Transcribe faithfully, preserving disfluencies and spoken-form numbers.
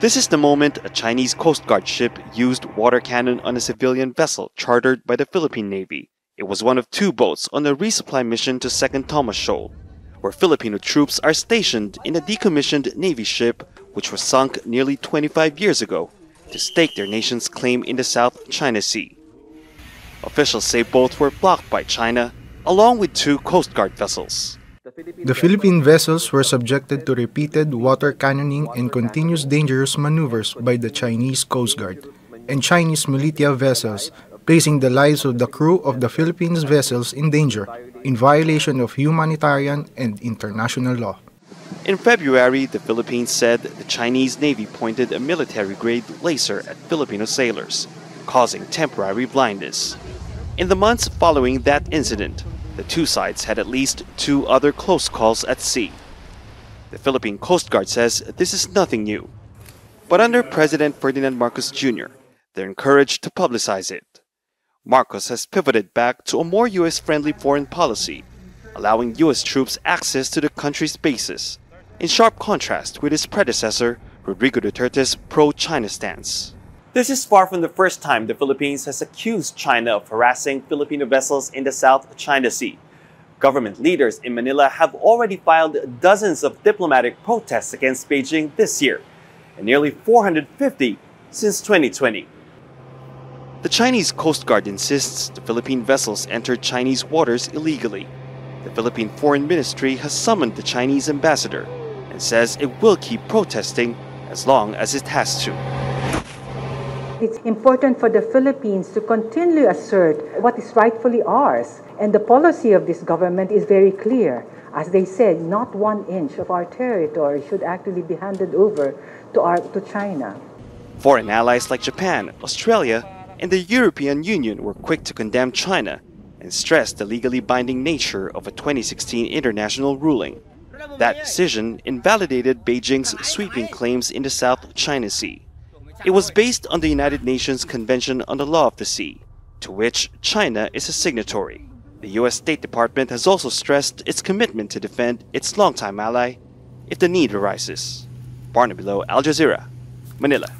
This is the moment a Chinese Coast Guard ship used water cannon on a civilian vessel chartered by the Philippine Navy. It was one of two boats on a resupply mission to Second Thomas Shoal, where Filipino troops are stationed in a decommissioned Navy ship which was sunk nearly twenty-five years ago to stake their nation's claim in the South China Sea. Officials say both were blocked by China, along with two Coast Guard vessels. The Philippine vessels were subjected to repeated water cannoning and continuous dangerous maneuvers by the Chinese Coast Guard and Chinese militia vessels, placing the lives of the crew of the Philippines vessels in danger, in violation of humanitarian and international law. In February, the Philippines said the Chinese Navy pointed a military-grade laser at Filipino sailors, causing temporary blindness. In the months following that incident, the two sides had at least two other close calls at sea. The Philippine Coast Guard says this is nothing new, but under President Ferdinand Marcos Junior, they're encouraged to publicize it. Marcos has pivoted back to a more U S-friendly foreign policy, allowing U S troops access to the country's bases, in sharp contrast with his predecessor, Rodrigo Duterte's pro-China stance. This is far from the first time the Philippines has accused China of harassing Filipino vessels in the South China Sea. Government leaders in Manila have already filed dozens of diplomatic protests against Beijing this year, and nearly four hundred fifty since twenty twenty. The Chinese Coast Guard insists the Philippine vessels entered Chinese waters illegally. The Philippine Foreign Ministry has summoned the Chinese ambassador and says it will keep protesting as long as it has to. It's important for the Philippines to continually assert what is rightfully ours. And the policy of this government is very clear. As they said, not one inch of our territory should actually be handed over to, our, to China. Foreign allies like Japan, Australia, and the European Union were quick to condemn China and stressed the legally binding nature of a twenty sixteen international ruling. That decision invalidated Beijing's sweeping claims in the South China Sea. It was based on the United Nations Convention on the Law of the Sea, to which China is a signatory. The U S State Department has also stressed its commitment to defend its longtime ally if the need arises. Barnaby Lo, Al Jazeera, Manila.